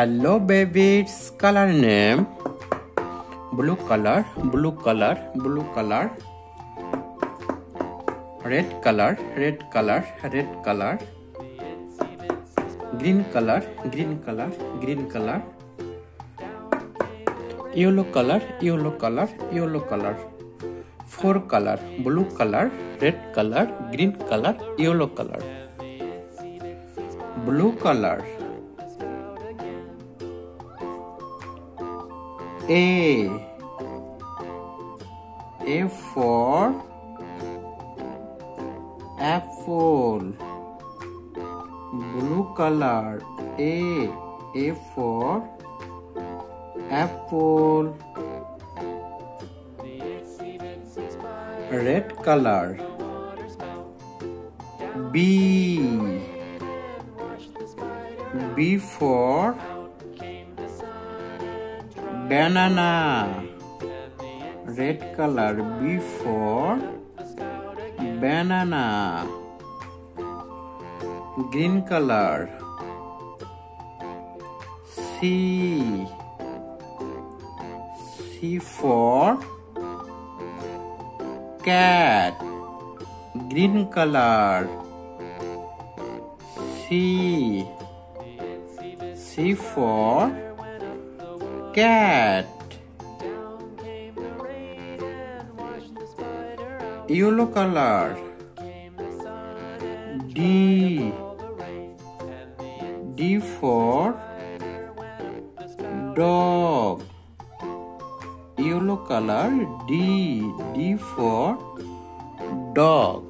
hello baby, its color name blue color, blue color, blue color, red color, red color, red color, green color, green color, green color, yellow color, yellow color, yellow color. 4 color, blue color, red color, green color, yellow color. Blue color. A for apple. Blue color. A for apple. Red color. B for banana. Red color. B for banana. Green color. C for cat. Green color. C for cat. Yellow color. D for dog. Yellow color. D for dog.